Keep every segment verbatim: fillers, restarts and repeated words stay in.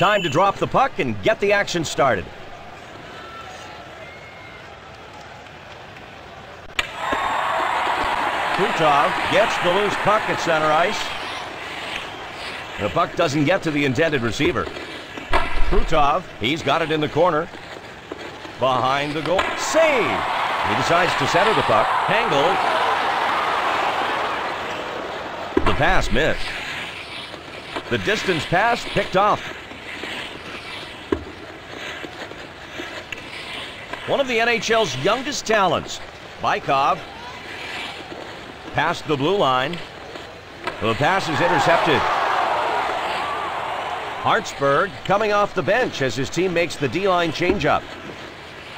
Time to drop the puck and get the action started. Krutov gets the loose puck at center ice. The puck doesn't get to the intended receiver. Krutov, he's got it in the corner. Behind the goal. Save! He decides to center the puck. Hangel. The pass missed. The distance pass picked off. One of the N H L's youngest talents, Bykov, past the blue line. The pass is intercepted. Hartsburg coming off the bench as his team makes the D-line changeup.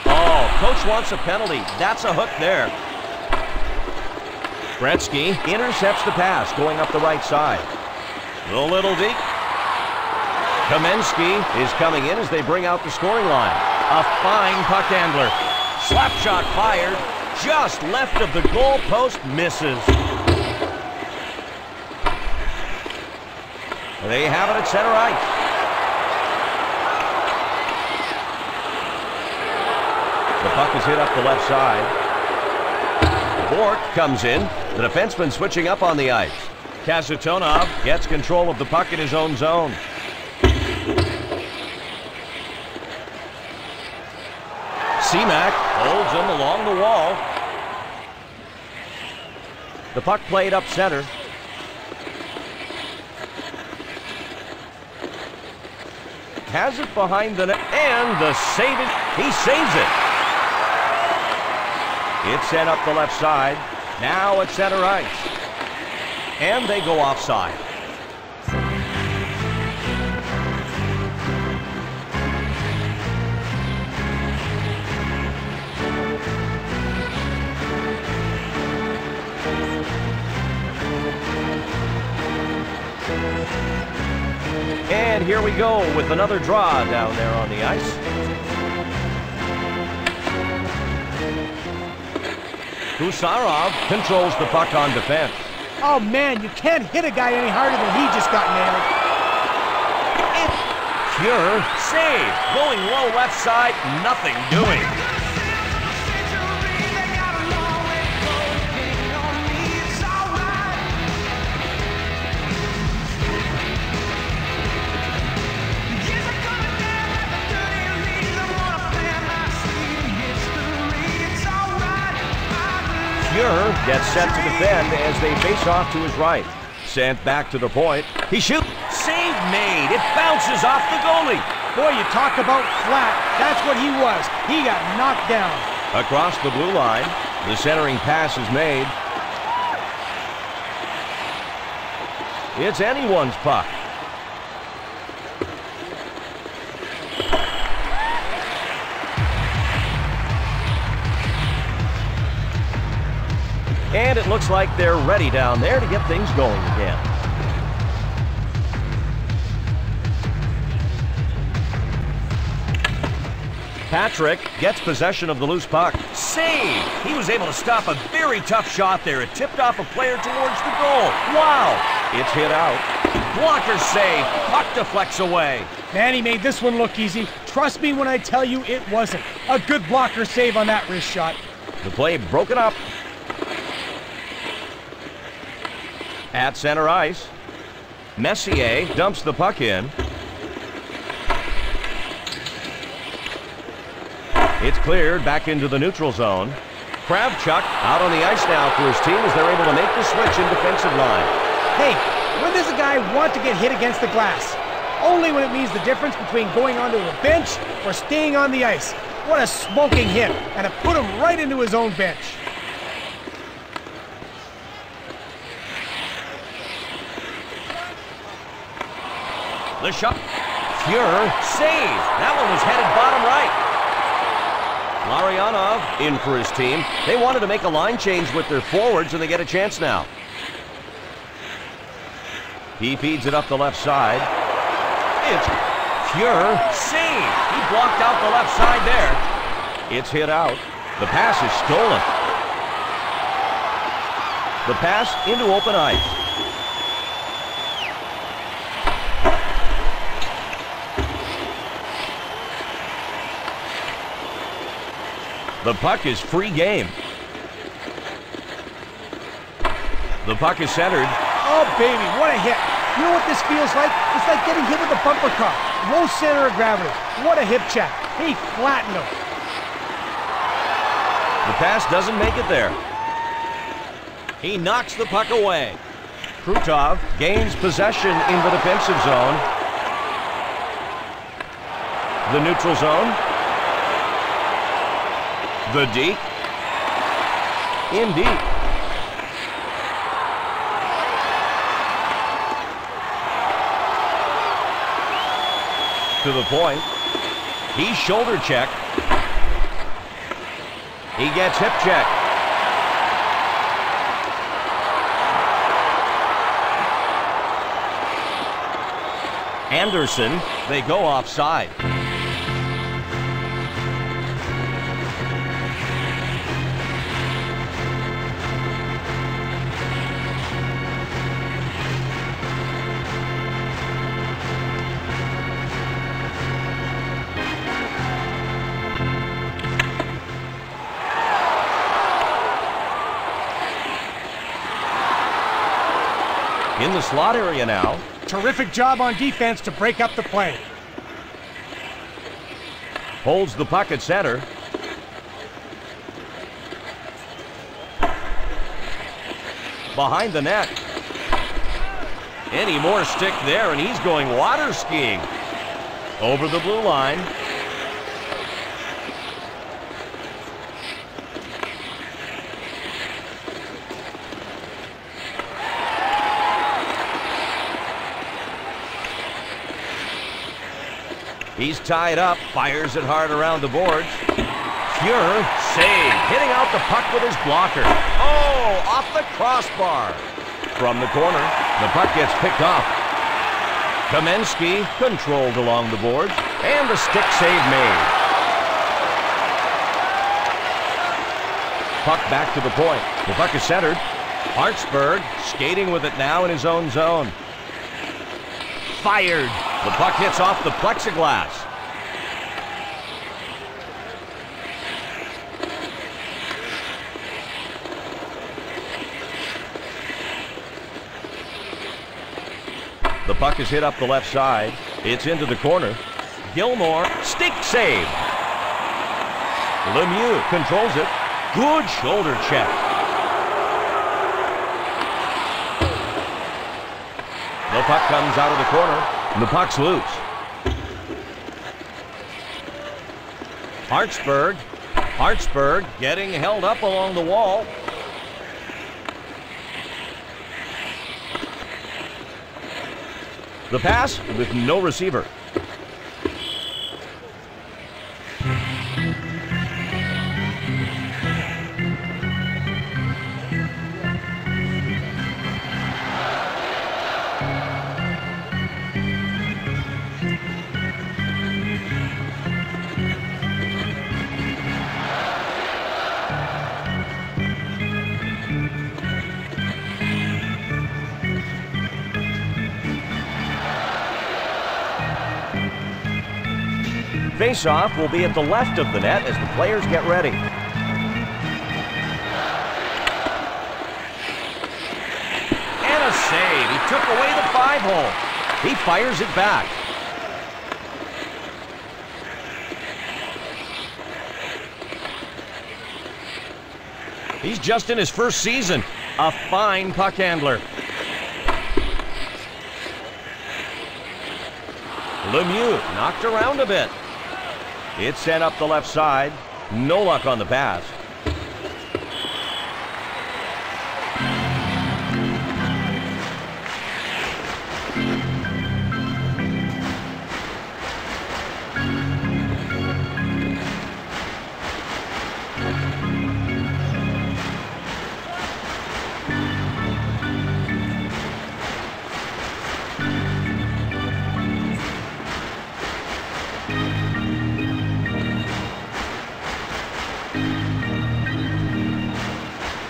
Oh, coach wants a penalty. That's a hook there. Gretzky intercepts the pass going up the right side. The little deep. Kamensky is coming in as they bring out the scoring line. A fine puck handler. Slap shot fired. Just left of the goal post, misses. They have it at center ice. The puck is hit up the left side. Bork comes in. The defenseman switching up on the ice. Kasatonov gets control of the puck in his own zone. C-Mac holds him along the wall. The puck played up center. Has it behind the net, and the save is, he saves it. It's set up the left side, now at center ice. And they go offside. And here we go with another draw down there on the ice. Gusarov controls the puck on defense. Oh man, you can't hit a guy any harder than he just got nailed. Fuhr, save, going low left side, nothing doing. Gets set to defend as they face off to his right. Sent back to the point. He shoots. Save made. It bounces off the goalie. Boy, you talk about flat. That's what he was. He got knocked down. Across the blue line, the centering pass is made. It's anyone's puck. And it looks like they're ready down there to get things going again. Patrick gets possession of the loose puck. Save! He was able to stop a very tough shot there. It tipped off a player towards the goal. Wow! It's hit out. Blocker save. Puck deflects away. Man, he made this one look easy. Trust me when I tell you it wasn't. A good blocker save on that wrist shot. The play broken up. At center ice, Messier dumps the puck in. It's cleared back into the neutral zone. Kravchuk out on the ice now for his team as they're able to make the switch in defensive line. Hey, when does a guy want to get hit against the glass? Only when it means the difference between going onto the bench or staying on the ice. What a smoking hit, and it put him right into his own bench. The shot. Fuhr, save. That one was headed bottom right. Larionov in for his team. They wanted to make a line change with their forwards, and they get a chance now. He feeds it up the left side. It's Fuhr, save. He blocked out the left side there. It's hit out. The pass is stolen. The pass into open ice. The puck is free game. The puck is centered. Oh, baby, what a hit. You know what this feels like? It's like getting hit with a bumper car. Low center of gravity. What a hip check. He flattened him. The pass doesn't make it there. He knocks the puck away. Krutov gains possession in the defensive zone. The neutral zone. The deep. In deep. To the point. He shoulder checked. He gets hip checked. Anderson, they go offside. In the slot area now. Terrific job on defense to break up the play. Holds the puck at center. Behind the net. Any more stick there, and he's going water skiing. Over the blue line. He's tied up, fires it hard around the boards. Fuhr, save, hitting out the puck with his blocker. Oh, off the crossbar. From the corner, the puck gets picked off. Kamensky controlled along the boards, and the stick save made. Puck back to the point. The puck is centered. Hartsburg skating with it now in his own zone. Fired. The puck hits off the plexiglass. The puck is hit up the left side. It's into the corner. Gilmour, stick save. Lemieux controls it. Good shoulder check. The puck comes out of the corner. The puck's loose. Hartsburg. Hartsburg getting held up along the wall. The pass with no receiver. Face-off will be at the left of the net as the players get ready. And a save. He took away the five-hole. He fires it back. He's just in his first season. A fine puck handler. Lemieux knocked around a bit. It's sent up the left side. No luck on the pass.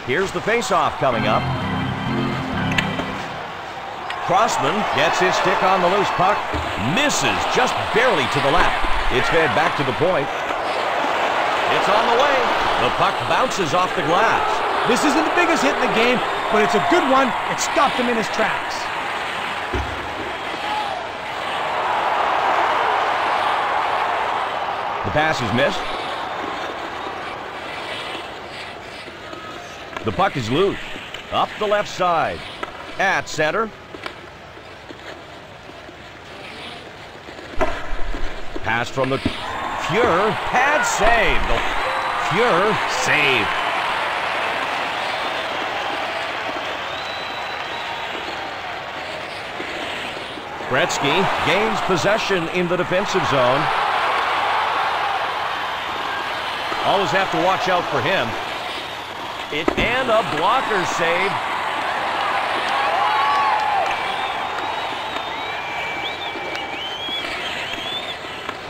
Here's the face-off coming up. Crossman gets his stick on the loose puck. Misses just barely to the left. It's fed back to the point. It's on the way. The puck bounces off the glass. This isn't the biggest hit in the game, but it's a good one. It stopped him in his tracks. The pass is missed. The puck is loose. Up the left side. At center. Pass from the Fuhr. Pad save. The Fuhr save. Gretzky gains possession in the defensive zone. Always have to watch out for him. It and a blocker save.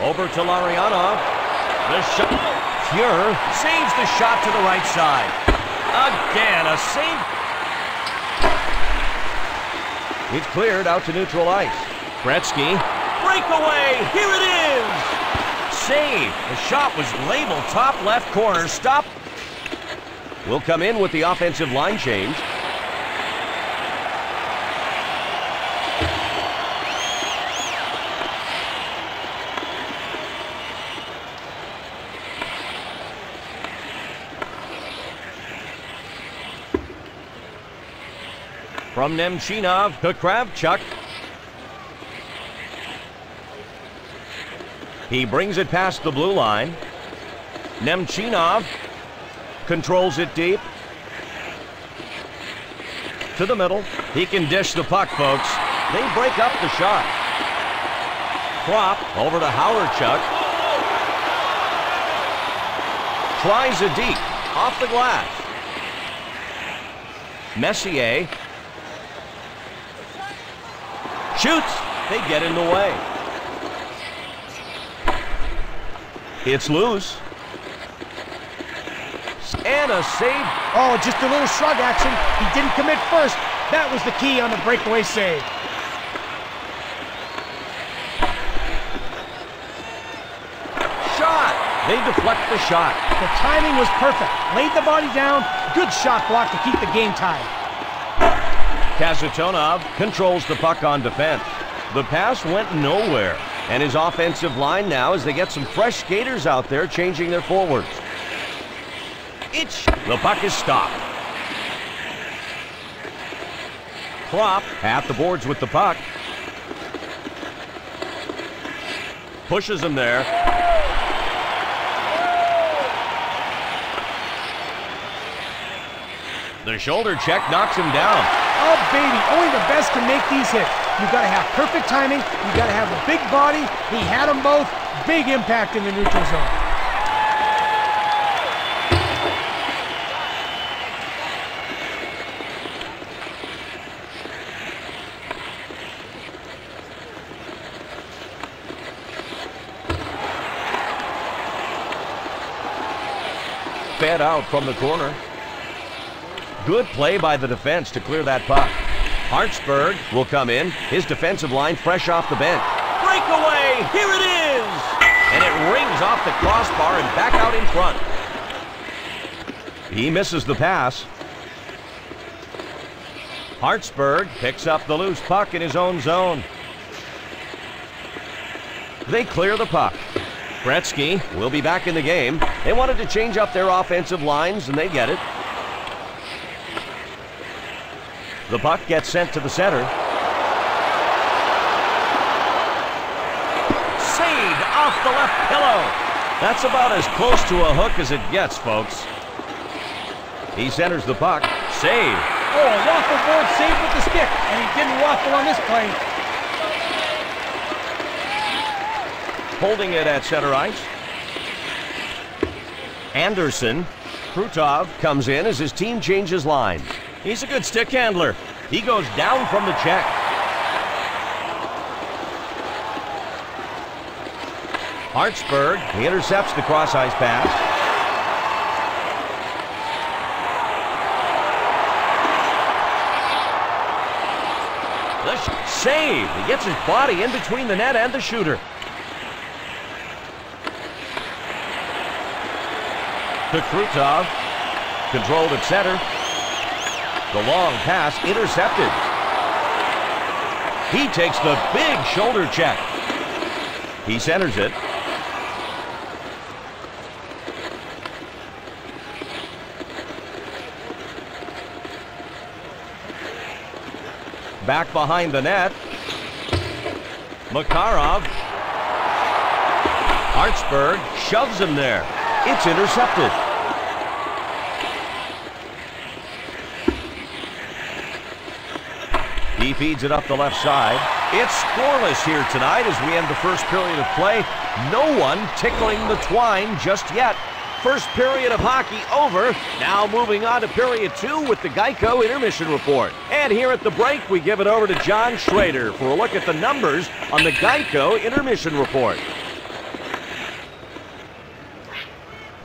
Over to Larionov. The shot. Fuhr saves the shot to the right side. Again, a save. It's cleared out to neutral ice. Gretzky. Breakaway. Here it is. Save. The shot was labeled top left corner. Stop. We'll come in with the offensive line change. From Nemchinov to Kravchuk. He brings it past the blue line. Nemchinov controls it deep. To the middle. He can dish the puck, folks. They break up the shot. Propp over to Kasatonov. Tries a deep. Off the glass. Messier. Shoots. They get in the way. It's loose. And a save. Oh, just a little shrug action. He didn't commit first. That was the key on the breakaway save. Shot. They deflect the shot. The timing was perfect. Laid the body down. Good shot block to keep the game tied. Kasatonov controls the puck on defense. The pass went nowhere. And his offensive line now as they get some fresh skaters out there changing their forwards. It's the puck is stopped. Klopp at the boards with the puck. Pushes him there. The shoulder check knocks him down. Oh, baby, only the best can make these hits. You've got to have perfect timing. You've got to have a big body. He had them both. Big impact in the neutral zone. Fed out from the corner. Good play by the defense to clear that puck. Hartsburg will come in. His defensive line fresh off the bench. Breakaway! Here it is! And it rings off the crossbar and back out in front. He misses the pass. Hartsburg picks up the loose puck in his own zone. They clear the puck. Gretzky will be back in the game. They wanted to change up their offensive lines, and they get it. The puck gets sent to the center. Saved off the left pillow. That's about as close to a hook as it gets, folks. He centers the puck. Save. Oh, a waffle board save with the stick. And he didn't waffle on this play. Holding it at center ice. Anderson. Krutov comes in as his team changes lines. He's a good stick handler. He goes down from the check. Hartsburg, he intercepts the cross-ice pass. The save. He gets his body in between the net and the shooter. to Krutov. Controlled at center. The long pass intercepted. He takes the big shoulder check. He centers it. Back behind the net. Makarov. Hartsburg shoves him there. It's intercepted. He feeds it up the left side. It's scoreless here tonight as we end the first period of play. No one tickling the twine just yet. First period of hockey over. Now moving on to period two with the Geico intermission report. And here at the break, we give it over to John Schrader for a look at the numbers on the Geico intermission report.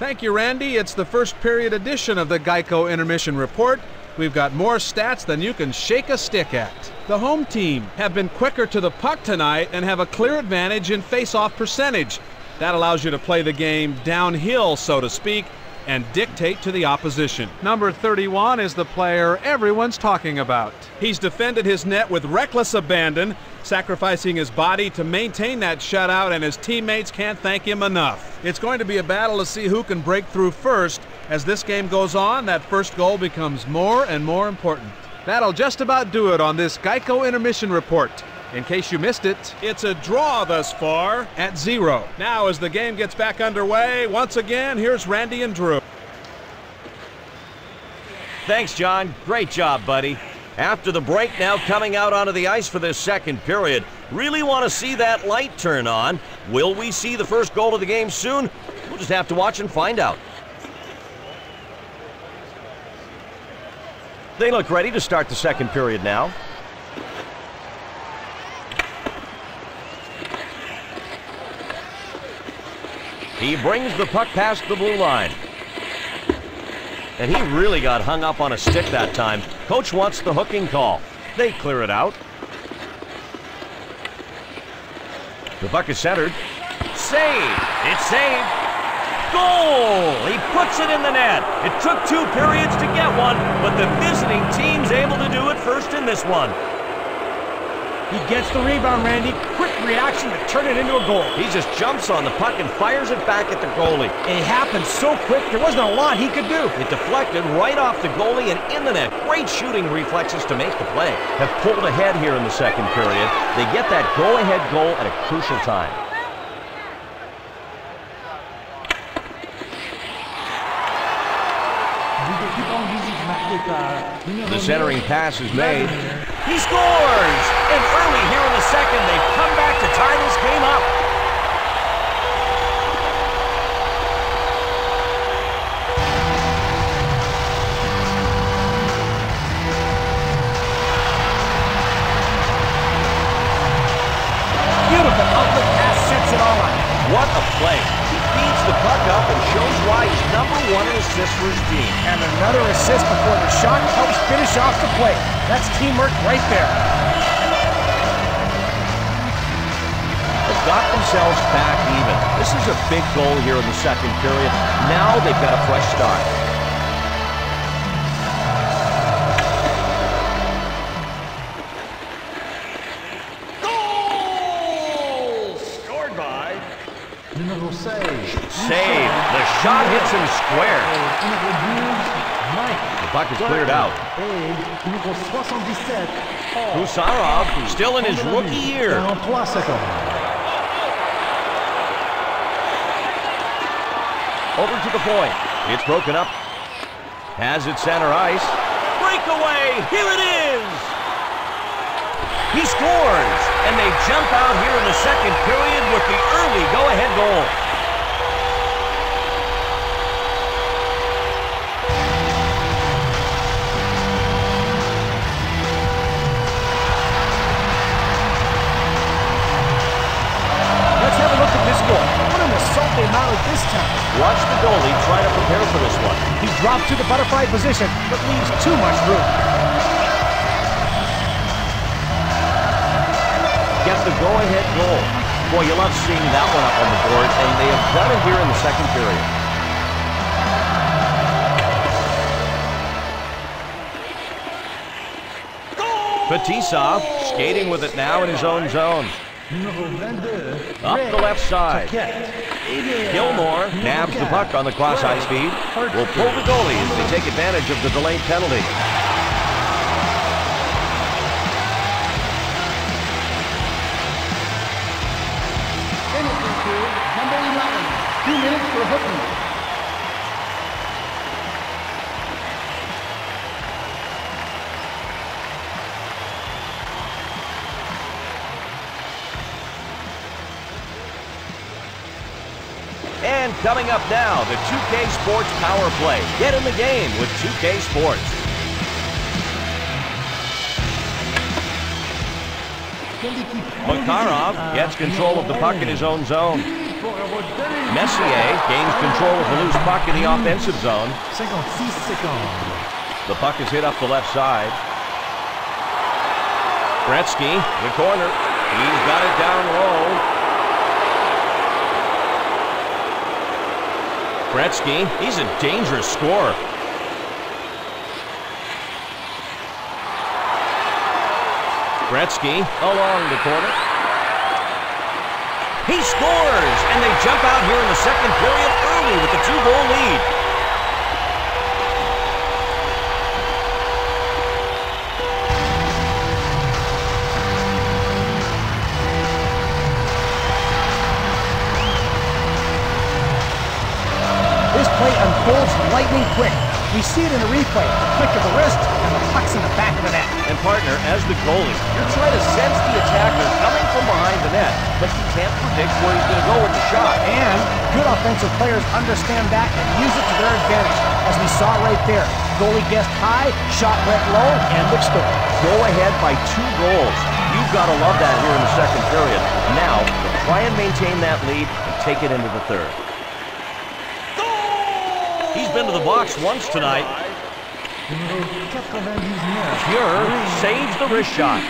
Thank you, Randy. It's the first period edition of the Geico intermission report. We've got more stats than you can shake a stick at. The home team have been quicker to the puck tonight and have a clear advantage in face-off percentage. That allows you to play the game downhill, so to speak, and dictate to the opposition. Number thirty-one is the player everyone's talking about. He's defended his net with reckless abandon, sacrificing his body to maintain that shutout, and his teammates can't thank him enough. It's going to be a battle to see who can break through first. As this game goes on, that first goal becomes more and more important. That'll just about do it on this Geico intermission report. In case you missed it, it's a draw thus far at zero. Now, as the game gets back underway, once again, here's Randy and Drew. Thanks, John. Great job, buddy. After the break, now coming out onto the ice for this second period. Really want to see that light turn on. Will we see the first goal of the game soon? We'll just have to watch and find out. They look ready to start the second period now. He brings the puck past the blue line. And he really got hung up on a stick that time. Coach wants the hooking call. They clear it out. The puck is centered. Save! It's saved. Goal! He puts it in the net. It took two periods to get one, but the visiting team's able to do it first in this one. He gets the rebound, Randy. Quick reaction to turn it into a goal. He just jumps on the puck and fires it back at the goalie. It happened so quick, there wasn't a lot he could do. It deflected right off the goalie and in the net. Great shooting reflexes to make the play. Have pulled ahead here in the second period. They get that go-ahead goal at a crucial time. The centering pass is made. He scores! And early here in the second, they come back to tie this game up. Beautiful. Up the pass, sets it all up. What a play. He feeds the puck up and shows why he's number one in assists for his team. And another assist before the shot helps finish off the play. That's teamwork right there. Got themselves back even. This is a big goal here in the second period. Now they've got a fresh start. Goal! Scored by... Save. Save. The shot hits him square. The puck is cleared out. Gusarov, still in his rookie year. Over to the point. It's broken up. Has it center ice. Breakaway! Here it is! He scores! And they jump out here in the second period with the early go-ahead goal. This time. Watch the goalie try to prepare for this one. He dropped to the butterfly position, but leaves too much room. Gets the go-ahead goal. Boy, you love seeing that one up on the board, and they have done it here in the second period. Batisov skating with it now in his own zone. Up the left side. Gilmour nabs the puck on the cross-ice feed. Will pull the goalie as they take advantage of the delayed penalty. Two minutes for hooking. And coming up now, the two K Sports Power Play. Get in the game with two K Sports. Makarov gets control of the puck in his own zone. Messier gains control of the loose puck in the offensive zone. The puck is hit up the left side. Gretzky, the corner. He's got it down low. Gretzky, he's a dangerous scorer. Gretzky along the corner. He scores! And they jump out here in the second period early with a two-goal lead. Lightning quick. We see it in a replay. The flick of the wrist and the puck's in the back of the net. And partner, as the goalie, you're trying to sense the attacker coming from behind the net, but you can't predict where he's going to go with the shot. And good offensive players understand that and use it to their advantage. As we saw right there, goalie guessed high, shot went low, and the score. Go ahead by two goals. You've got to love that here in the second period. Now, try and maintain that lead and take it into the third. He's been to the box once tonight. Fuhr saves the wrist shot.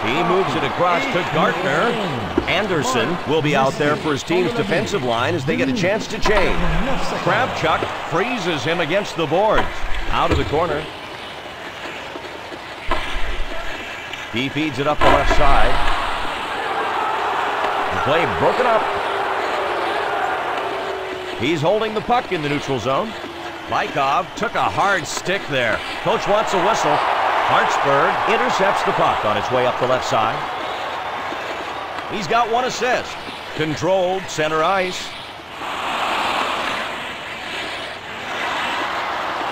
He moves it across to Gartner. Anderson will be out there for his team's defensive line as they get a chance to change. Kravchuk freezes him against the boards. Out of the corner. He feeds it up the left side. Play broken up. He's holding the puck in the neutral zone. Bykov took a hard stick there. Coach wants a whistle. Hartsburg intercepts the puck on its way up the left side. He's got one assist. Controlled center ice.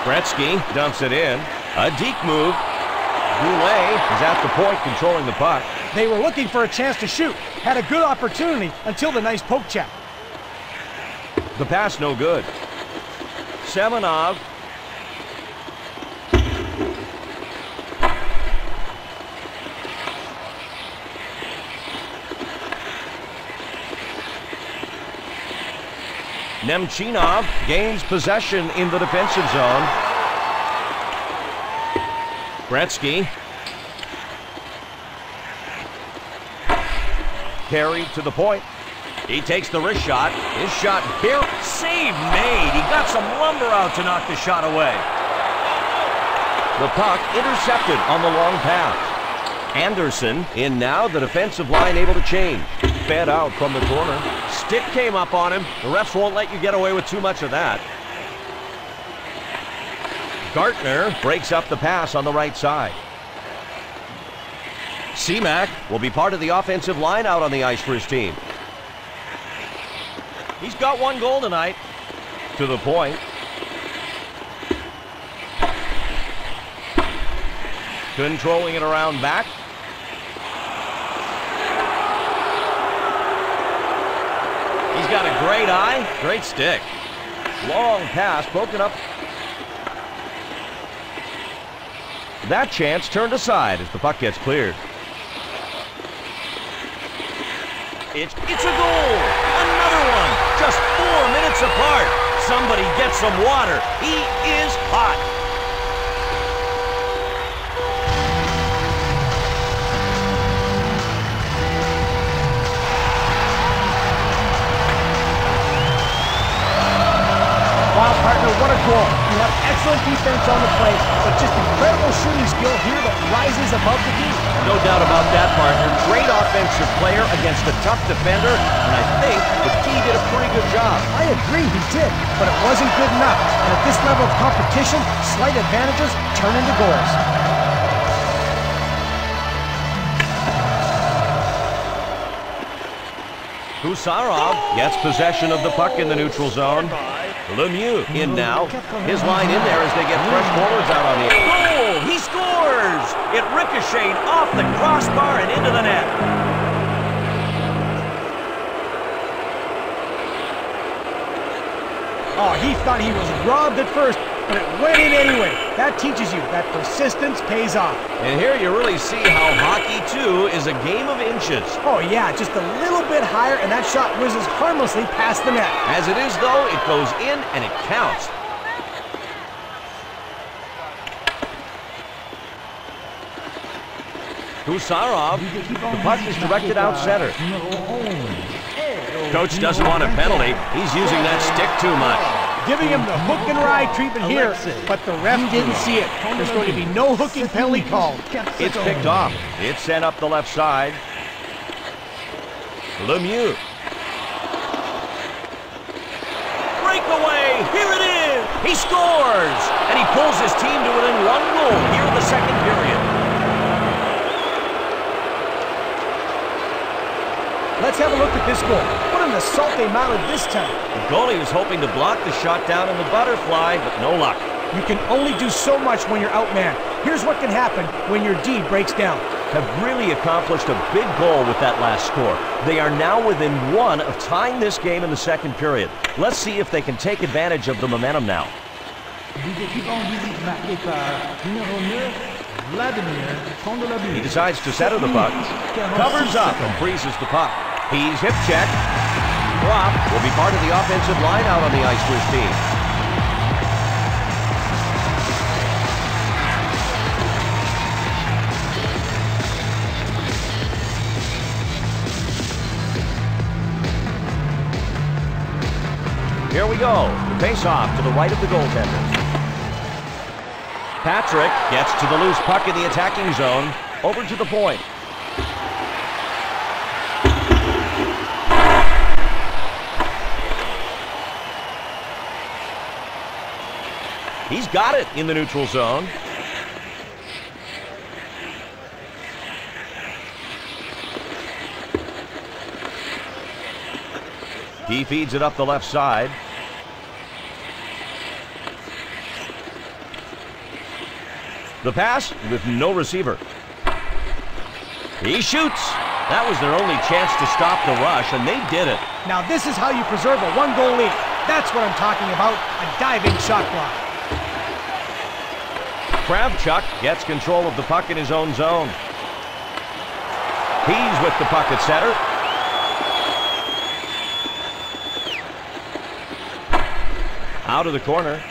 Gretzky dumps it in. A deke move. Bure is at the point controlling the puck. They were looking for a chance to shoot. Had a good opportunity until the nice poke check. The pass no good. Semenov. Nemchinov gains possession in the defensive zone. Gretzky. Carried to the point. He takes the wrist shot. His shot bare. Save made. He got some lumber out to knock the shot away. The puck intercepted on the long pass. Anderson in now. The defensive line able to change. Fed out from the corner. Stick came up on him. The refs won't let you get away with too much of that. Gartner breaks up the pass on the right side. C-Mac will be part of the offensive line out on the ice for his team. He's got one goal tonight. To the point. Controlling it around back. He's got a great eye, great stick. Long pass, broken up. That chance turned aside as the puck gets cleared. It's, it's a goal! Another one! Just four minutes apart! Somebody get some water! He is hot! Wow, partner, what a goal. You have excellent defense on the play, but just incredible shooting skill here that rises above the defense. No doubt about that, partner. Great offensive player against a tough defender, and I think the key did a pretty good job. I agree, he did, but it wasn't good enough. And at this level of competition, slight advantages turn into goals. Gusarov gets possession of the puck in the neutral zone. Lemieux in now. His line in there as they get fresh corners out on the end. Goal! He scores! It ricocheted off the crossbar and into the net. Oh, he thought he was robbed at first, but it went in anyway. That teaches you that persistence pays off. And here you really see how hockey, too, is a game of inches. Oh, yeah, just a little bit higher, and that shot whizzes harmlessly past the net. As it is, though, it goes in, and it counts. Gusarov, the puck is directed out center. Coach doesn't want a penalty. He's using that stick too much. Giving him the hook and ride treatment here, but the ref didn't see it. There's going to be no hooking penalty called. It's picked off. It's sent up the left side. Lemieux. Breakaway! Here it is! He scores! And he pulls his team to within one goal here in the second period. Let's have a look at this goal. What an assault they mounted this time. The goalie was hoping to block the shot down in the butterfly, but no luck. You can only do so much when you're outmanned. Here's what can happen when your D breaks down. Have really accomplished a big goal with that last score. They are now within one of tying this game in the second period. Let's see if they can take advantage of the momentum now. He decides to settle the puck. Covers up and freezes the puck. He's hip-checked. Propp will be part of the offensive line out on the ice for his team. Here we go. The face-off to the right of the goaltender. Patrick gets to the loose puck in the attacking zone. Over to the point. He's got it in the neutral zone. He feeds it up the left side. The pass with no receiver. He shoots. That was their only chance to stop the rush, and they did it. Now this is how you preserve a one-goal lead. That's what I'm talking about, a diving shot block. Kravchuk gets control of the puck in his own zone. He's with the puck at center. Out of the corner.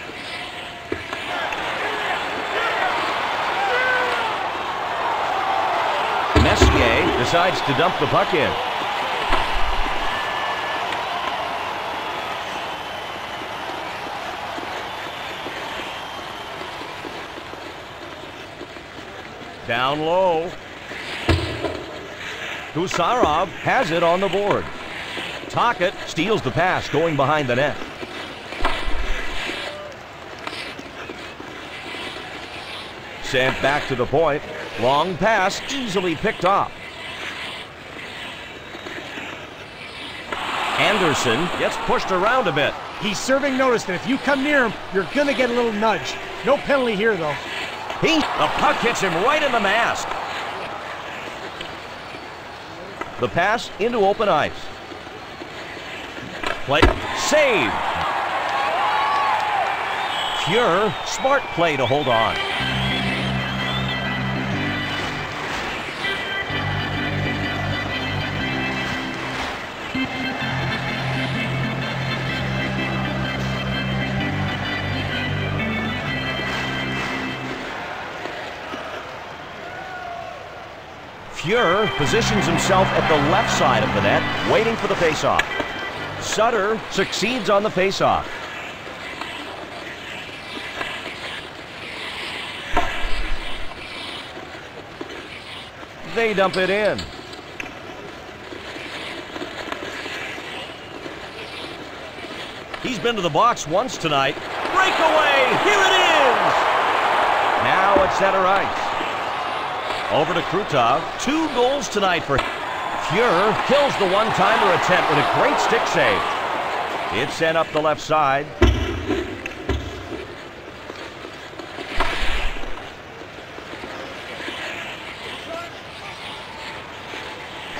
Messier decides to dump the puck in. Down low. Gusarov has it on the board. Tockett steals the pass going behind the net. Sent back to the point. Long pass, easily picked off. Anderson gets pushed around a bit. He's serving notice that if you come near him, you're going to get a little nudge. No penalty here, though. He, the puck hits him right in the mask. The pass into open ice. Play, save. Fuhr, smart play to hold on. Fuhr positions himself at the left side of the net, waiting for the faceoff. Sutter succeeds on the faceoff. They dump it in. He's been to the box once tonight. Breakaway! Here it is! Now it's at her right. Over to Krutov. Two goals tonight for Fuhr. Kills the one-timer attempt with a great stick save. It's sent up the left side.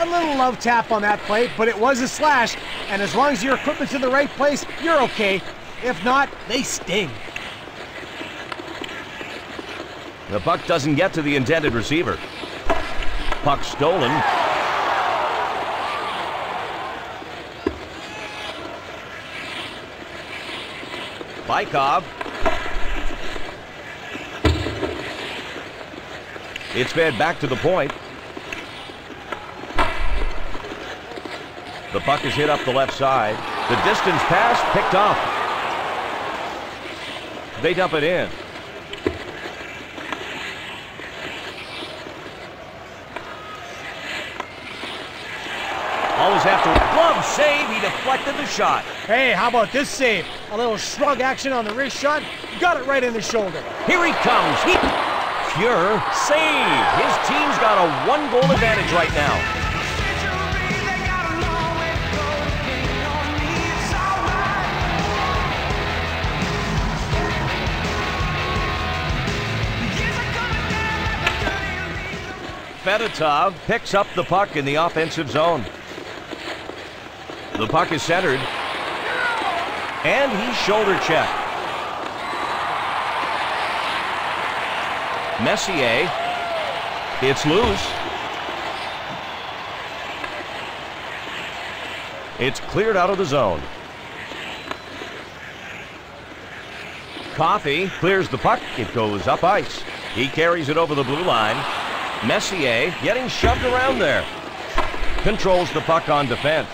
A little love tap on that plate, but it was a slash. And as long as your equipment's in the right place, you're okay. If not, they sting. The puck doesn't get to the intended receiver. Puck stolen. Bykov. It's fed back to the point. The puck is hit up the left side. The distance pass picked off. They dump it in. Always have to glove save. He deflected the shot. Hey, how about this save? A little shrug action on the wrist shot. Got it right in the shoulder. Here he comes. He... Fuhr save. His team's got a one-goal advantage right now. Fedotov picks up the puck in the offensive zone. The puck is centered. And he shoulder checked. Messier. It's loose. It's cleared out of the zone. Coffey clears the puck. It goes up ice. He carries it over the blue line. Messier getting shoved around there. Controls the puck on defense.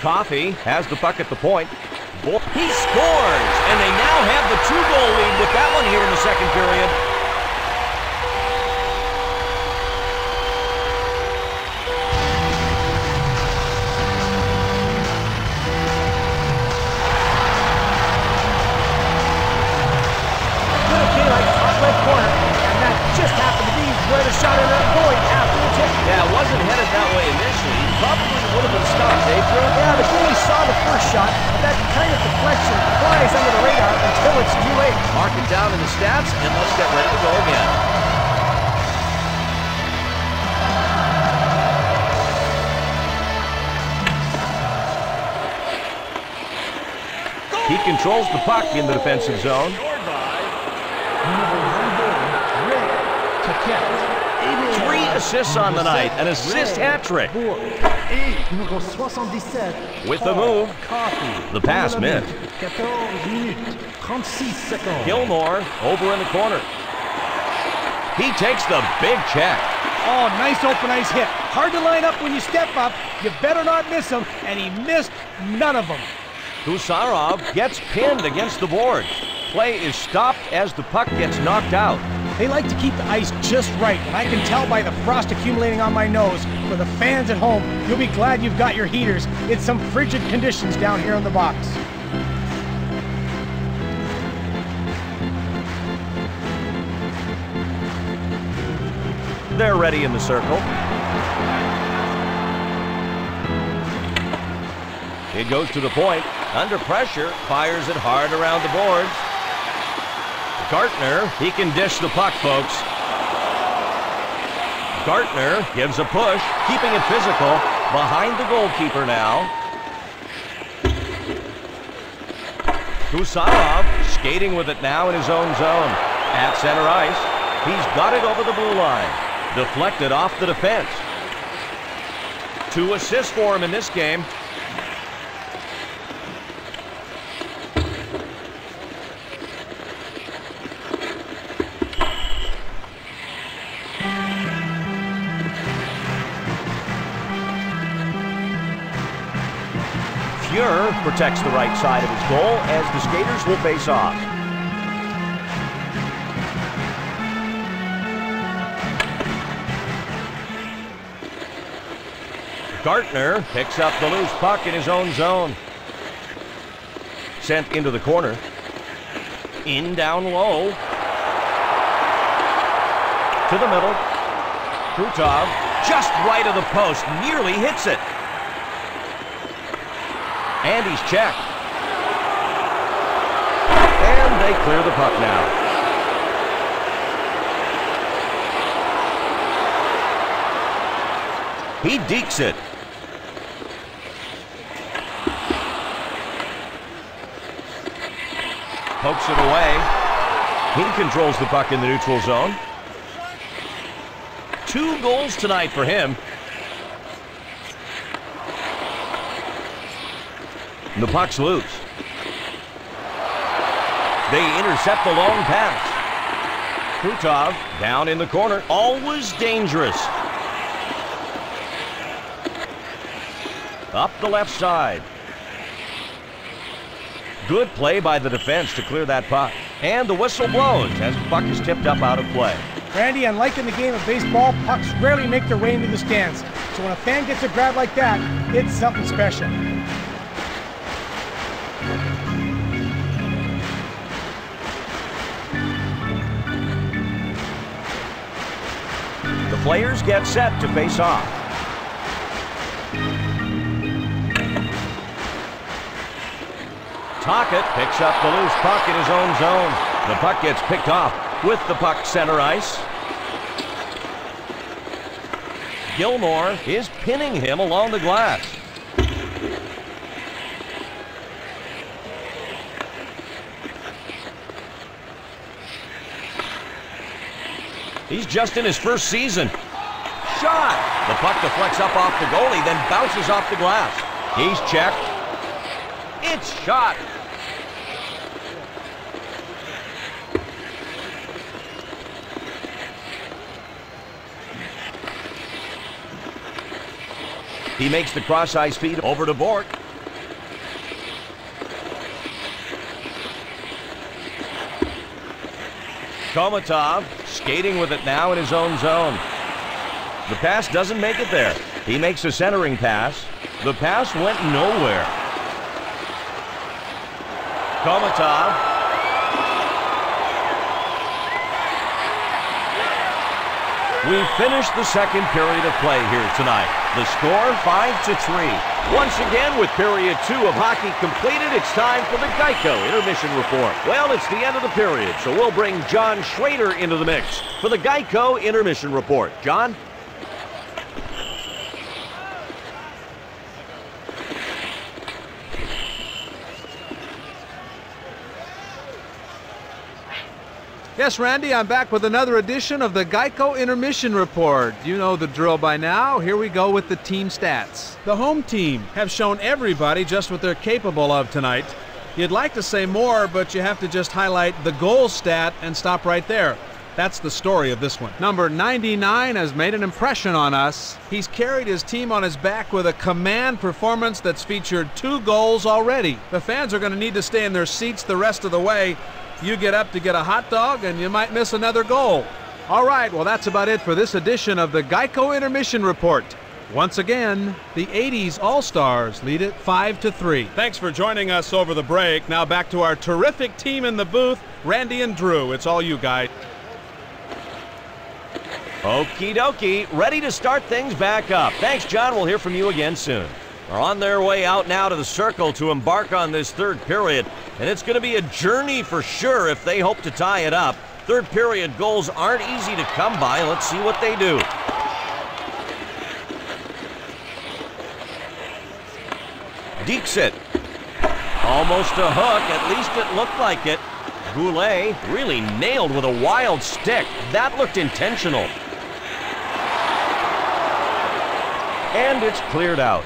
Coffey has the puck at the point. Bork. He scores! And they now have the two-goal lead with that one here in the second period. Controls the puck in the defensive zone. Three assists on the night, an assist hat trick. With the move, the pass missed. Gilmour over in the corner. He takes the big check. Oh, nice open ice hit. Hard to line up when you step up. You better not miss him, and he missed none of them. Gusarov gets pinned against the board. Play is stopped as the puck gets knocked out. They like to keep the ice just right, and I can tell by the frost accumulating on my nose. For the fans at home, you'll be glad you've got your heaters. It's some frigid conditions down here in the box. They're ready in the circle. It goes to the point. Under pressure, fires it hard around the boards. Gartner, he can dish the puck, folks. Gartner gives a push, keeping it physical. Behind the goalkeeper now. Gusarov skating with it now in his own zone. At center ice, he's got it over the blue line. Deflected off the defense. Two assists for him in this game. Protects the right side of his goal as the skaters will face off. Gartner picks up the loose puck in his own zone. Sent into the corner. In down low. To the middle. Krutov just right of the post. Nearly hits it. And he's checked. And they clear the puck now. He dekes it. Pokes it away. He controls the puck in the neutral zone. Two goals tonight for him. The puck's loose. They intercept the long pass. Krutov down in the corner. Always dangerous. Up the left side. Good play by the defense to clear that puck. And the whistle blows as the puck is tipped up out of play. Randy, unlike in the game of baseball, pucks rarely make their way into the stands. So when a fan gets a grab like that, it's something special. The players get set to face off. Tockett picks up the loose puck in his own zone. The puck gets picked off with the puck center ice. Gilmour is pinning him along the glass. He's just in his first season. Shot! The puck deflects up off the goalie, then bounces off the glass. He's checked. It's shot. He makes the cross-ice feed over to Bork. Komatov skating with it now in his own zone. The pass doesn't make it there. He makes a centering pass. The pass went nowhere. Komatov. We finished the second period of play here tonight. The score five to three. Once again, with period two of hockey completed, it's time for the Geico intermission report. Well, it's the end of the period, so we'll bring John Schrader into the mix for the Geico intermission report. John? Yes, Randy, I'm back with another edition of the Geico Intermission Report. You know the drill by now. Here we go with the team stats. The home team have shown everybody just what they're capable of tonight. You'd like to say more, but you have to just highlight the goal stat and stop right there. That's the story of this one. Number ninety-nine has made an impression on us. He's carried his team on his back with a command performance that's featured two goals already. The fans are going to need to stay in their seats the rest of the way. You get up to get a hot dog, and you might miss another goal. All right, well, that's about it for this edition of the Geico Intermission Report. Once again, the eighties All-Stars lead it five to three. Thanks for joining us over the break. Now back to our terrific team in the booth, Randy and Drew. It's all you guys. Okie dokie, ready to start things back up. Thanks, John. We'll hear from you again soon. Are on their way out now to the circle to embark on this third period. And it's going to be a journey for sure if they hope to tie it up. Third period goals aren't easy to come by. Let's see what they do. Dekes it. Almost a hook. At least it looked like it. Goulet really nailed with a wild stick. That looked intentional. And it's cleared out.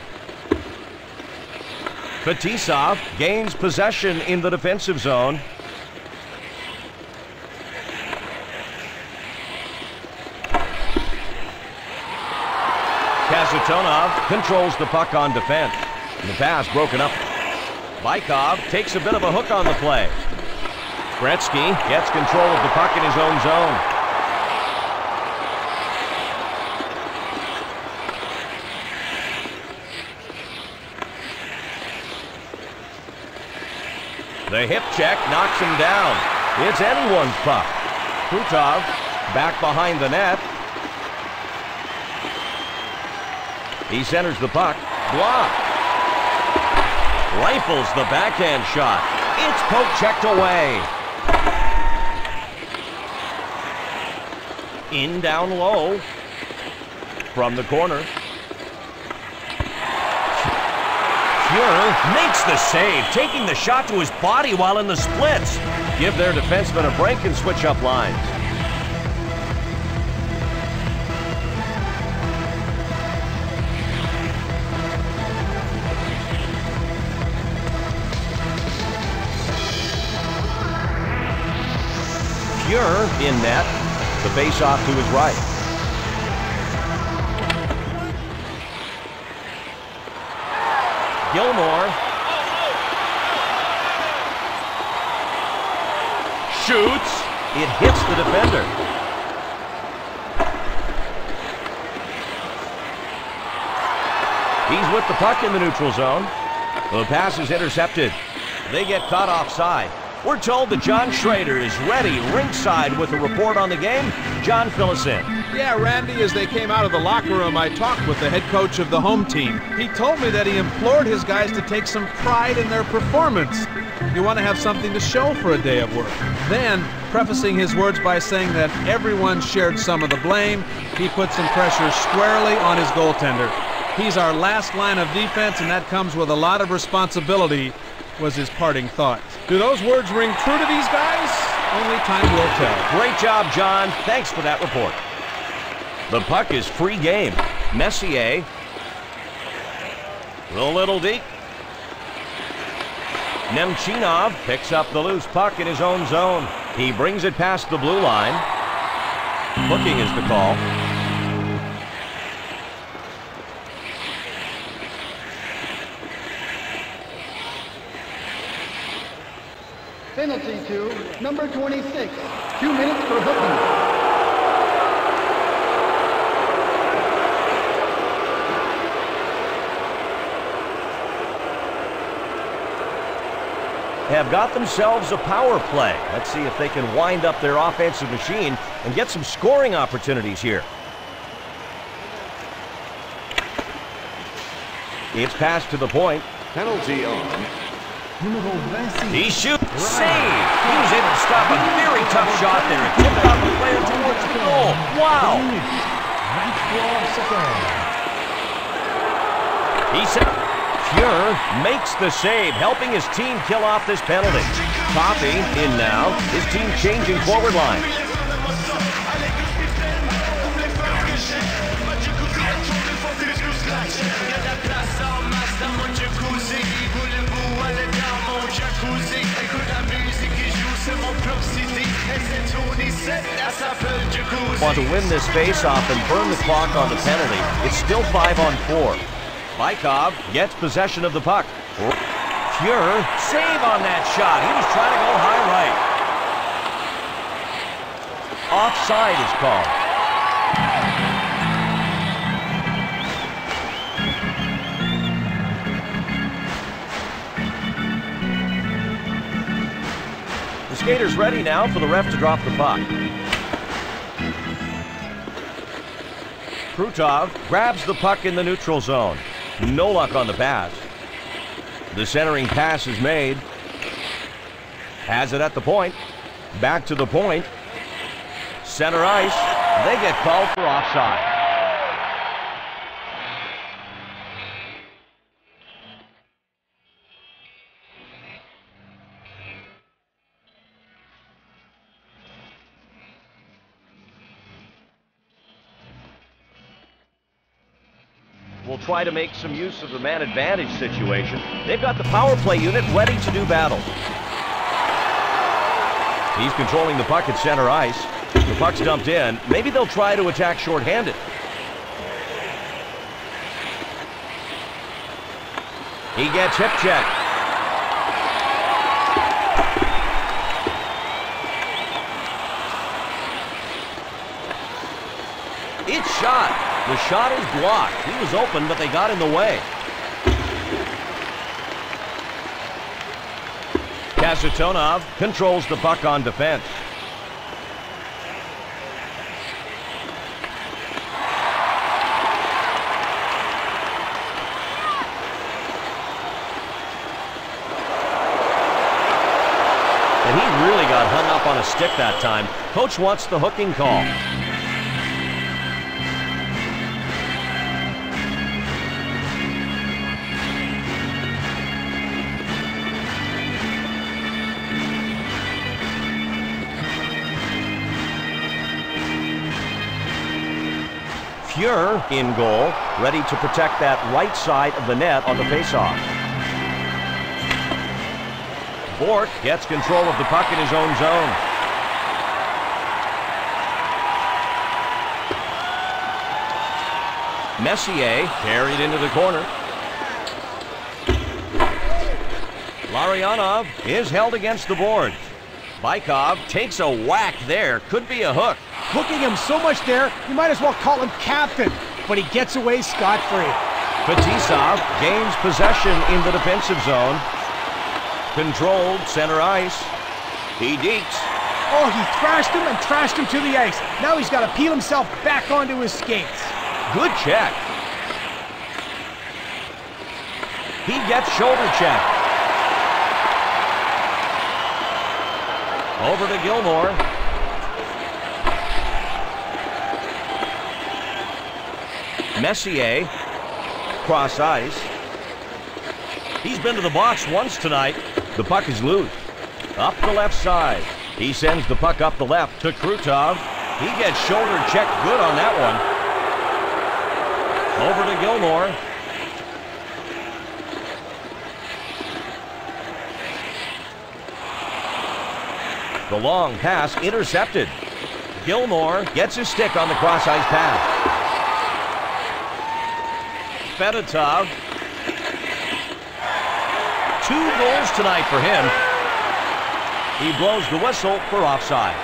Batisov gains possession in the defensive zone. Kasatonov controls the puck on defense. The pass broken up. Bykov takes a bit of a hook on the play. Gretzky gets control of the puck in his own zone. The hip check knocks him down. It's anyone's puck. Krutov back behind the net. He centers the puck. Blocked. Rifles the backhand shot. It's poke checked away. In down low. From the corner. Fuhr makes the save, taking the shot to his body while in the splits. Give their defenseman a break and switch up lines. Fuhr in net, the faceoff to his right. Gilmour shoots. It hits the defender. He's with the puck in the neutral zone. The pass is intercepted. They get caught offside. We're told that John Schrader is ready ringside with a report on the game. John, fill us in. Yeah, Randy, as they came out of the locker room, I talked with the head coach of the home team. He told me that he implored his guys to take some pride in their performance. You want to have something to show for a day of work. Then, prefacing his words by saying that everyone shared some of the blame, he put some pressure squarely on his goaltender. He's our last line of defense, and that comes with a lot of responsibility, was his parting thought. Do those words ring true to these guys? Only time will tell. Great job, John. Thanks for that report. The puck is free game. Messier. A little deep. Nemchinov picks up the loose puck in his own zone. He brings it past the blue line. Looking is the call. Penalty to number twenty-six. Two minutes for hooking. Have got themselves a power play. Let's see if they can wind up their offensive machine and get some scoring opportunities here. It's passed to the point. Penalty on. He shoots. Save. He was able to stop a very tough shot there and tipped out the player towards the goal. Wow. He said Fuhr makes the save, helping his team kill off this penalty. Coffey in now. His team changing forward line. Want to win this face-off and burn the clock on the penalty. It's still five on four. Bykov gets possession of the puck. Fuhr, save on that shot. He was trying to go high right. Offside is called. Skater's ready now for the ref to drop the puck. Krutov grabs the puck in the neutral zone. No luck on the pass. The centering pass is made. Has it at the point. Back to the point. Center ice. They get called for offside. Try to make some use of the man advantage situation. They've got the power play unit ready to do battle. He's controlling the puck at center ice. The puck's dumped in. Maybe they'll try to attack shorthanded. He gets hip checked. It's shot. The shot is blocked. He was open, but they got in the way. Kasatonov controls the puck on defense. And he really got hung up on a stick that time. Coach wants the hooking call. Fuhr in goal, ready to protect that right side of the net on the faceoff. Bork gets control of the puck in his own zone. Messier carried into the corner. Larionov is held against the board. Bykov takes a whack there, could be a hook. Hooking him so much there, you might as well call him captain, but he gets away scot-free. Batisov gains possession in the defensive zone. Controlled center ice. He dekes. Oh, he thrashed him and trashed him to the ice. Now he's got to peel himself back onto his skates. Good check. He gets shoulder check. Over to Gilmour. Messier, cross ice. He's been to the box once tonight. The puck is loose. Up the left side. He sends the puck up the left to Krutov. He gets shoulder checked good on that one. Over to Gilmour. The long pass intercepted. Gilmour gets his stick on the cross ice pass. Fedotov. Two goals tonight for him. He blows the whistle for offside.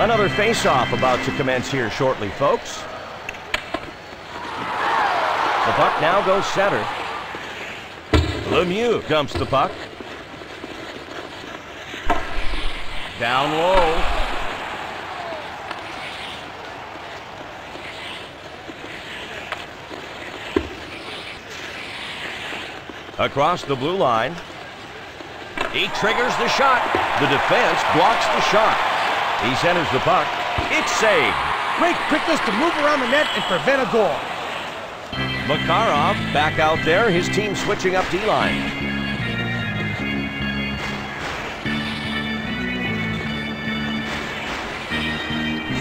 Another face-off about to commence here shortly, folks. The puck now goes center. Lemieux dumps the puck. Down low. Across the blue line. He triggers the shot. The defense blocks the shot. He centers the puck. It's saved. Great quickness to move around the net and prevent a goal. Makarov back out there, his team switching up D-line.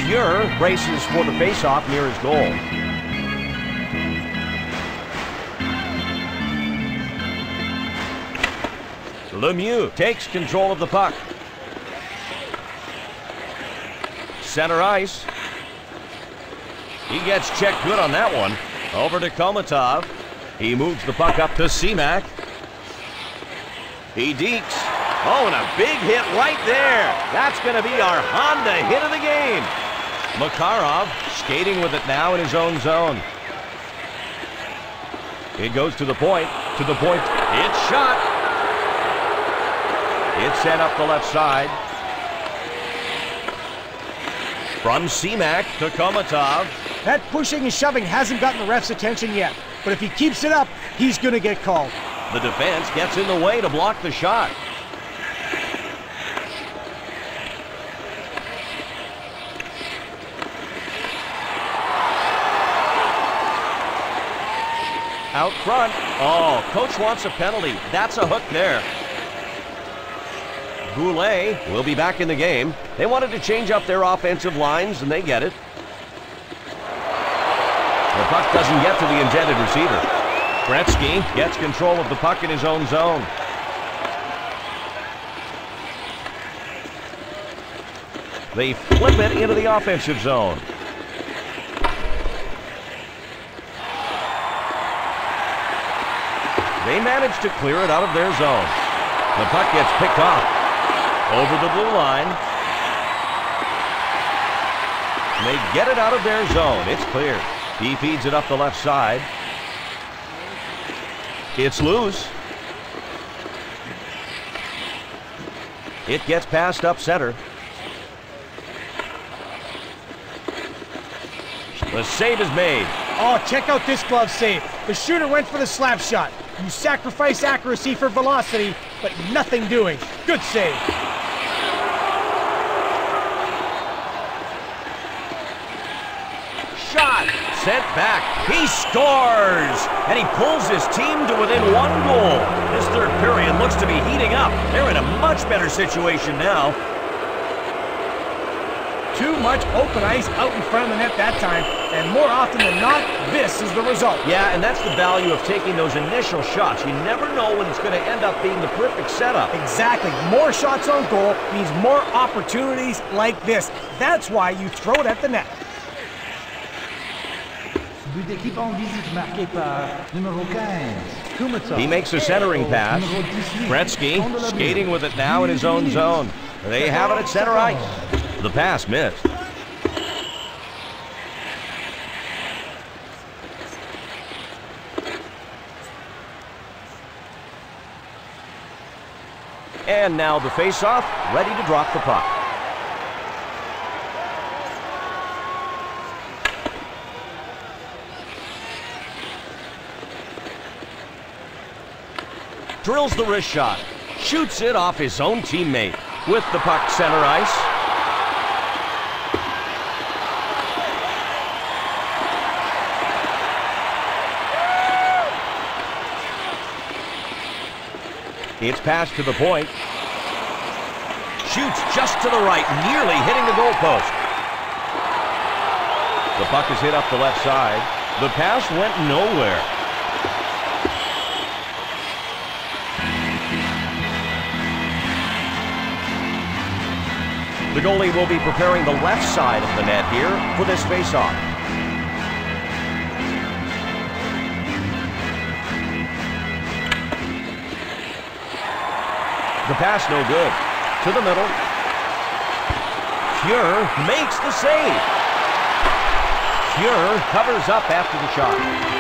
Fuhr races for the faceoff near his goal. Lemieux takes control of the puck. Center ice. He gets checked good on that one. Over to Komatov. He moves the puck up to Semenov. He dekes. Oh, and a big hit right there. That's going to be our Honda hit of the game. Makarov skating with it now in his own zone. It goes to the point. To the point. It's shot. It's sent up the left side. From Semenov to Komatov. That pushing and shoving hasn't gotten the ref's attention yet, but if he keeps it up, he's going to get called. The defense gets in the way to block the shot. Out front. Oh, coach wants a penalty. That's a hook there. Bure will be back in the game. They wanted to change up their offensive lines, and they get it. The puck doesn't get to the intended receiver. Gretzky gets control of the puck in his own zone. They flip it into the offensive zone. They manage to clear it out of their zone. The puck gets picked off. over the blue line. And they get it out of their zone. It's clear. He feeds it up the left side. It's loose. It gets passed up center. The save is made. Oh, check out this glove save. The shooter went for the slap shot. You sacrifice accuracy for velocity, but nothing doing. Good save. Shot. Sent back. He scores. And he pulls his team to within one goal. This third period looks to be heating up. They're in a much better situation now. Too much open ice out in front of the net that time, and more often than not, this is the result. Yeah, and that's the value of taking those initial shots. You never know when it's going to end up being the perfect setup. Exactly. More shots on goal means more opportunities like this. That's why you throw it at the net. He makes the centering pass. Gretzky skating with it now in his own zone. They have it at center ice. The pass missed. And now the face-off, ready to drop the puck. Drills the wrist shot, shoots it off his own teammate with the puck center ice. It's passed to the point. Shoots just to the right, nearly hitting the goalpost. The puck is hit up the left side. The pass went nowhere. The goalie will be preparing the left side of the net here for this faceoff. The pass no good. To the middle. Fuhr makes the save. Fuhr covers up after the shot.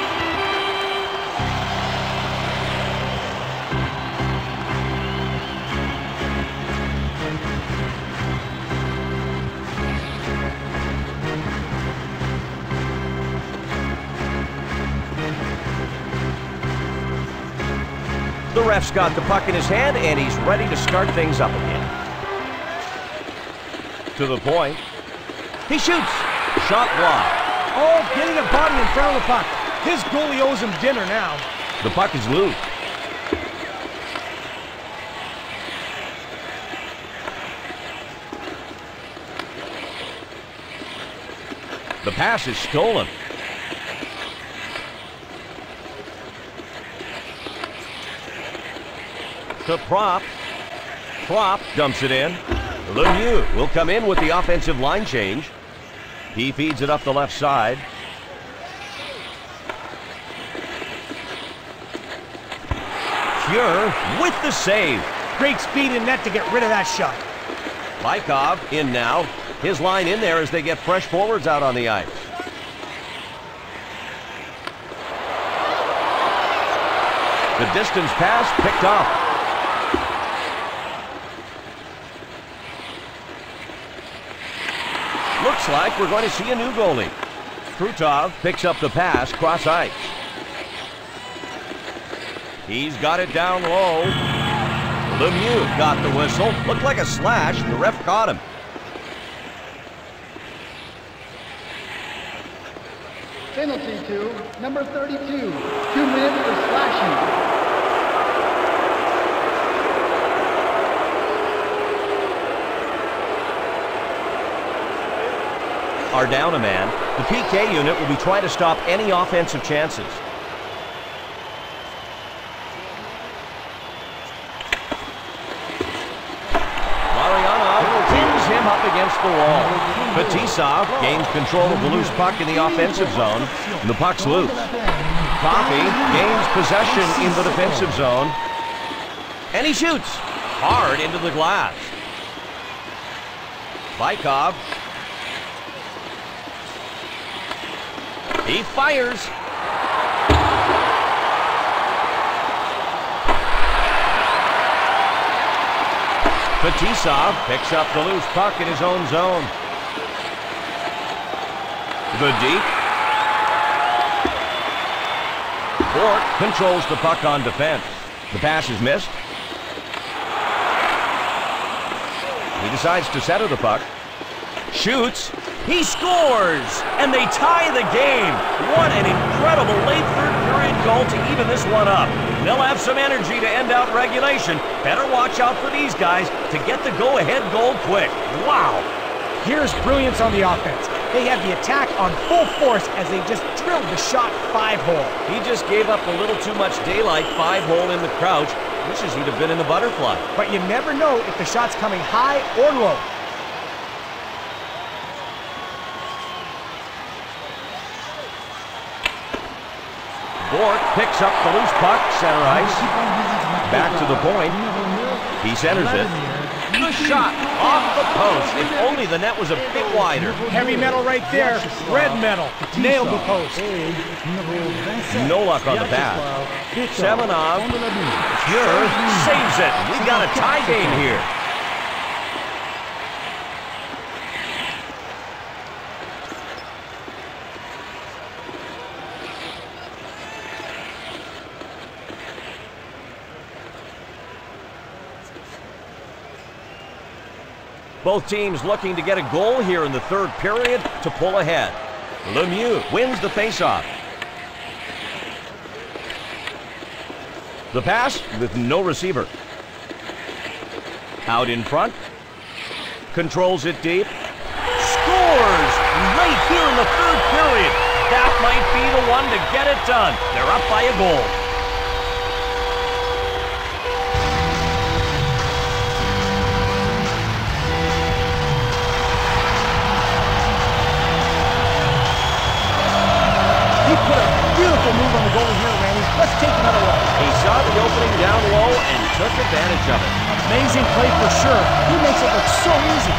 The ref's got the puck in his hand, and he's ready to start things up again. To the point. He shoots. Shot blocked. Oh, getting a body in front of the puck. His goalie owes him dinner now. The puck is loose. The pass is stolen. To Propp. Propp dumps it in. Lemieux will come in with the offensive line change. He feeds it up the left side. Fuhr with the save. Great speed in net to get rid of that shot. Bykov in now. His line in there as they get fresh forwards out on the ice. The distance pass picked off. Looks like we're going to see a new goalie. Krutov picks up the pass cross ice. He's got it down low. Lemieux got the whistle. Looked like a slash. The ref caught him. Penalty to number thirty-two. Two minutes for slashing. Are down a man. The P K unit will be trying to stop any offensive chances. Larionov pins him up against the wall. Batisov gains control of the loose puck in the offensive zone, and the puck's loose. Coffey gains possession in the defensive zone, and he shoots hard into the glass. Bykov. He fires. Batisov picks up the loose puck in his own zone. The deep. Bork controls the puck on defense. The pass is missed. He decides to settle the puck. Shoots. He scores! And they tie the game. What an incredible late third period goal to even this one up. They'll have some energy to end out regulation. Better watch out for these guys to get the go-ahead goal quick. Wow! Here's brilliance on the offense. They had the attack on full force as they just drilled the shot five-hole. He just gave up a little too much daylight five-hole in the crouch. Wishes he'd have been in the butterfly. But you never know if the shot's coming high or low. Bork picks up the loose puck, center ice, back to the point. He centers it. Good shot off the post. If only the net was a bit wider. Heavy metal right there. Red metal. Nailed the post. No luck on the pass. Semenov. Bure saves it. We've got a tie game here. Both teams looking to get a goal here in the third period to pull ahead. Lemieux wins the faceoff. The pass with no receiver. Out in front. Controls it deep. Scores right here in the third period. That might be the one to get it done. They're up by a goal. Took advantage of it. Amazing play for sure. He makes it look so easy.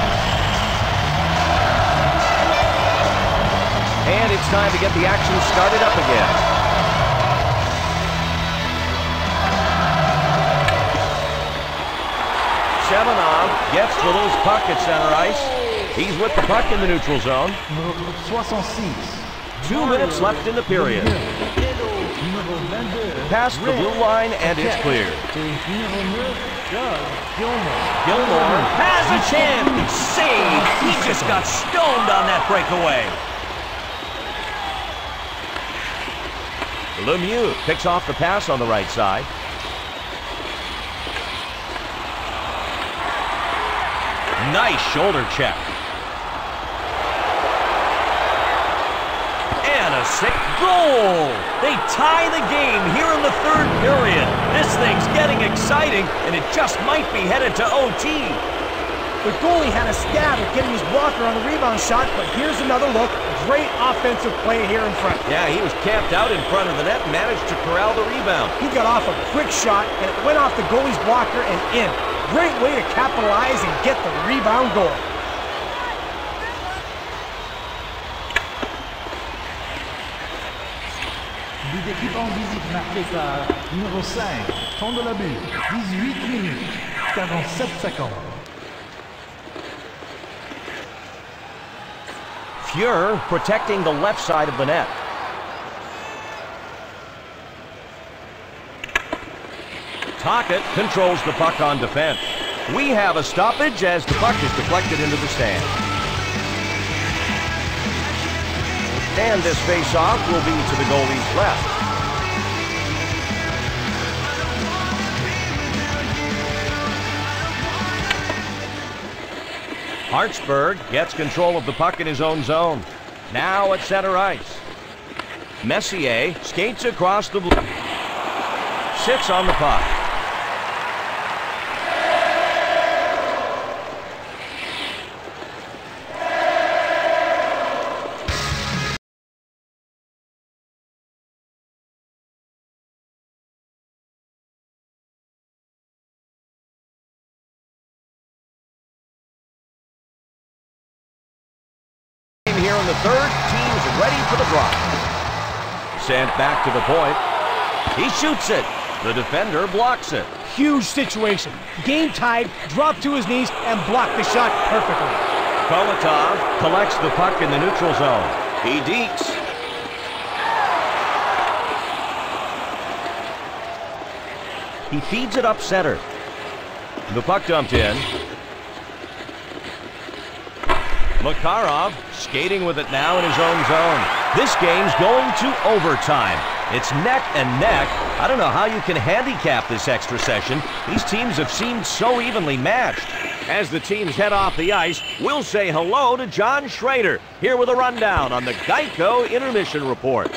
And it's time to get the action started up again. Semenov gets the loose puck at center ice. He's with the puck in the neutral zone. Two minutes left in the period. Past the blue line, and it's clear. Gilmour has a chance. Save. He just got stoned on that breakaway. Lemieux picks off the pass on the right side. Nice shoulder check. Sick goal! They tie the game here in the third period. This thing's getting exciting, and it just might be headed to O T. The goalie had a stab at getting his blocker on the rebound shot, but here's another look. Great offensive play here in front. Yeah, he was camped out in front of the net, managed to corral the rebound. He got off a quick shot, and it went off the goalie's blocker and in. Great way to capitalize and get the rebound goal. Fuhr protecting the left side of the net. Tockett controls the puck on defense. We have a stoppage as the puck is deflected into the stand. And this face-off will be to the goalie's left. Hartsburg gets control of the puck in his own zone. Now at center ice. Messier skates across the blue. Sits on the puck. the third. Team's ready for the drop. Sent back to the point. He shoots it. The defender blocks it. Huge situation. Game tied, dropped to his knees, and blocked the shot perfectly. Komatov collects the puck in the neutral zone. He deeks. He feeds it up center. The puck dumped in. Makarov skating with it now in his own zone. This game's going to overtime. It's neck and neck. I don't know how you can handicap this extra session. These teams have seemed so evenly matched. As the teams head off the ice, we'll say hello to John Schrader, here with a rundown on the Geico Intermission Report.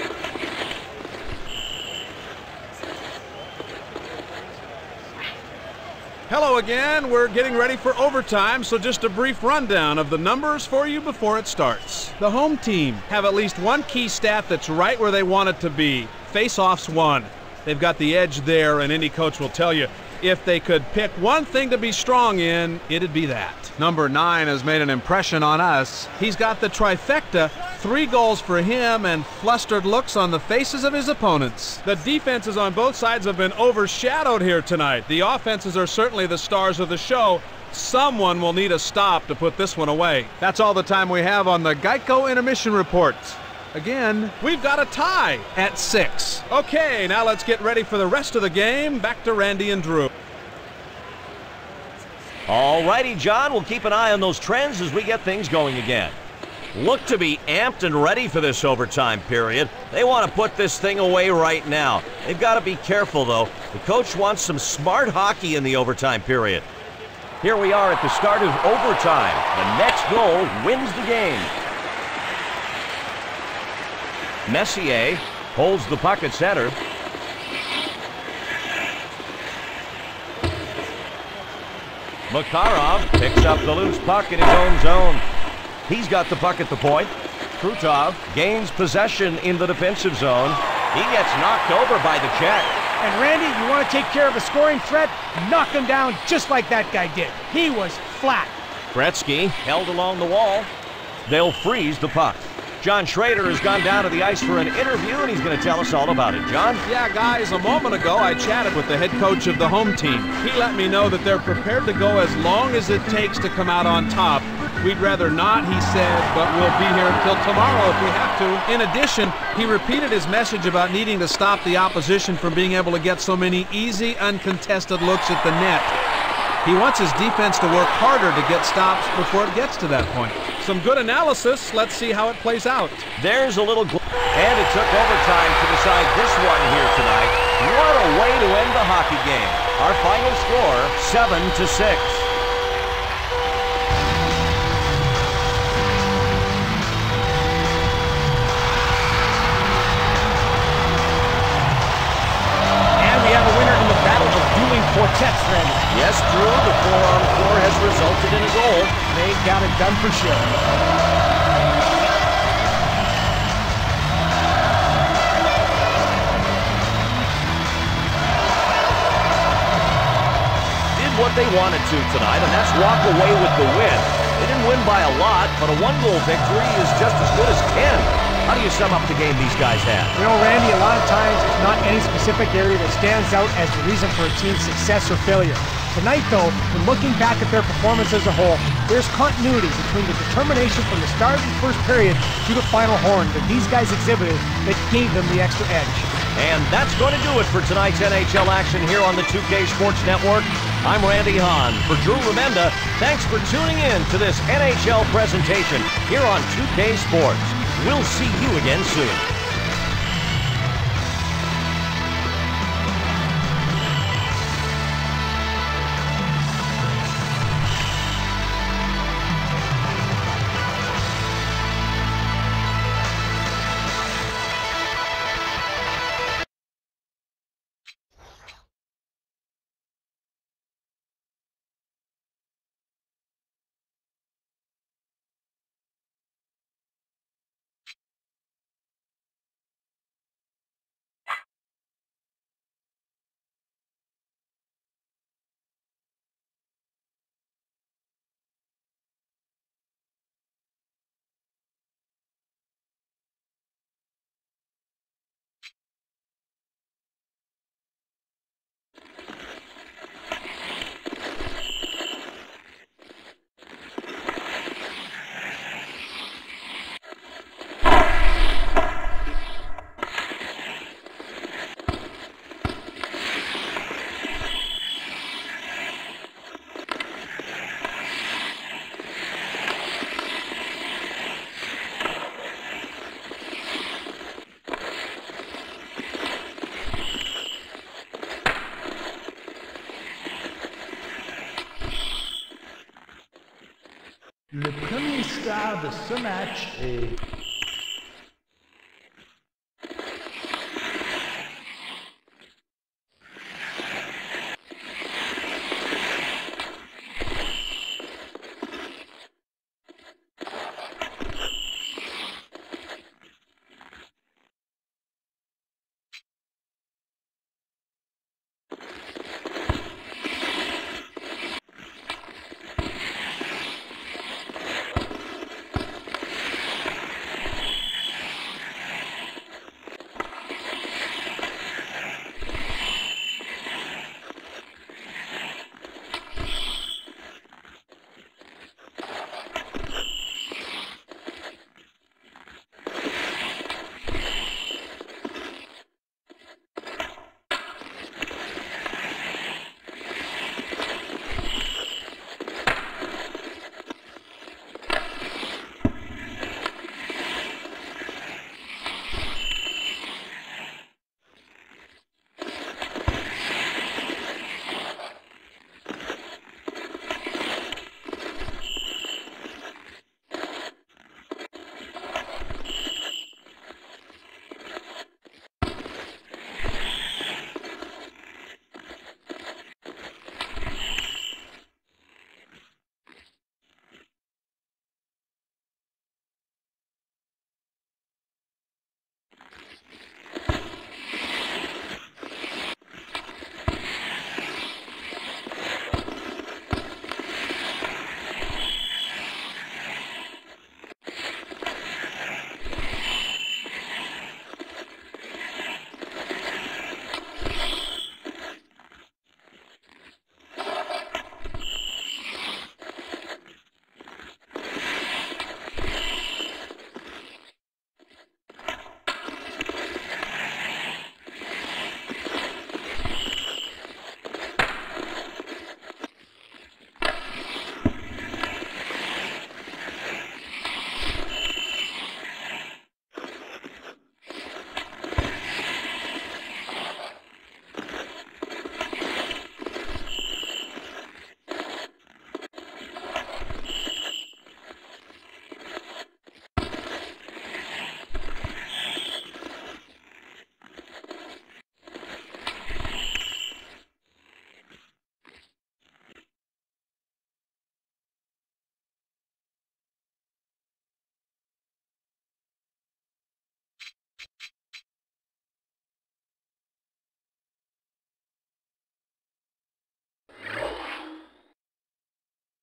Hello again. We're getting ready for overtime, so just a brief rundown of the numbers for you before it starts. The home team have at least one key stat that's right where they want it to be. Face-offs won. They've got the edge there, and any coach will tell you if they could pick one thing to be strong in, it'd be that. Number nine has made an impression on us. He's got the trifecta. Three goals for him and flustered looks on the faces of his opponents. The defenses on both sides have been overshadowed here tonight. The offenses are certainly the stars of the show. Someone will need a stop to put this one away. That's all the time we have on the Geico Intermission Report. Again, we've got a tie at six. Okay, now let's get ready for the rest of the game. Back to Randy and Drew. All righty, John. We'll keep an eye on those trends as we get things going again. Look to be amped and ready for this overtime period. They want to put this thing away right now. They've got to be careful, though. The coach wants some smart hockey in the overtime period. Here we are at the start of overtime. The next goal wins the game. Messier holds the puck at center. Makarov picks up the loose puck in his own zone. He's got the puck at the point. Krutov gains possession in the defensive zone. He gets knocked over by the check. And Randy, you want to take care of a scoring threat? Knock him down just like that guy did. He was flat. Gretzky held along the wall. They'll freeze the puck. John Schrader has gone down to the ice for an interview, and he's going to tell us all about it. John? Yeah, guys, a moment ago I chatted with the head coach of the home team. He let me know that they're prepared to go as long as it takes to come out on top. We'd rather not, he said, but we'll be here until tomorrow if we have to. In addition, he repeated his message about needing to stop the opposition from being able to get so many easy, uncontested looks at the net. He wants his defense to work harder to get stops before it gets to that point. Some good analysis. Let's see how it plays out. There's a little... And it took overtime to decide this one here tonight. What a way to end the hockey game. Our final score, seven to six. Yes, Drew, the forearm four has resulted in a goal. They got it done for sure. Did what they wanted to tonight, and that's walk away with the win. They didn't win by a lot, but a one-goal victory is just as good as ten. How do you sum up the game these guys had? You know, Randy, a lot of times it's not any specific area that stands out as the reason for a team's success or failure. Tonight, though, when looking back at their performance as a whole, there's continuity between the determination from the start of the first period to the final horn that these guys exhibited that gave them the extra edge. And that's going to do it for tonight's N H L action here on the two K Sports Network. I'm Randy Hahn. For Drew Remenda, thanks for tuning in to this N H L presentation here on two K Sports. We'll see you again soon. Le premier star de ce match est